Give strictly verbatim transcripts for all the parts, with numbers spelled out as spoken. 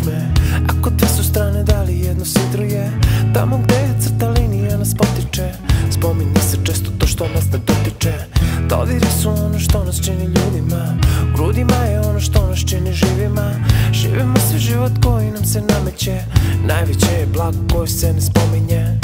Pitaš me, ako te su strane, da li jedno sidro je tamo gde je crta linija nas potiče. Spominje se često to što nas ne dotiče. Dodiri su ono što nas čini ljudima, u grudima je ono što nas čini živima. Živimo svi život koji nam se nameće, najveće je blago koje se ne spominje.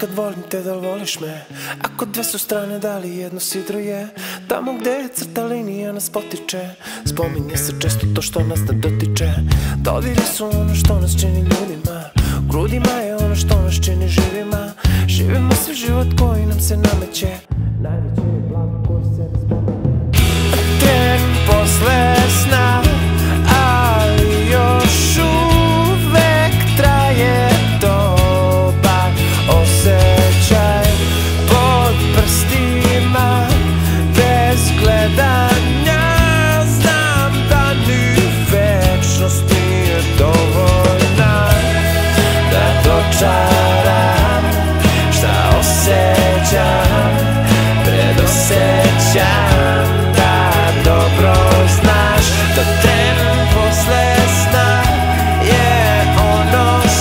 Kad volim te, da li voliš me? Ako dve su strane, da li jedno sidro je tamo gde je crta linija nas potiče. Spominje se često to što nas ne dotiče. Dodiri su ono što nas čini ljudima, u grudima je ono što nas čini živima. Živimo svi život koji nam se nameće, najveće je blago koje se ne spominje. Tren posle sna, ali još uvek traje to. Osjećaj pod prstima, bez gledanja, znam da ni večnost nije dovoljna da dočaram šta osjećam. Predosećam da dobro znaš da tren posle sna je ono što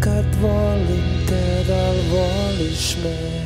Kad volim te, da li voliš me?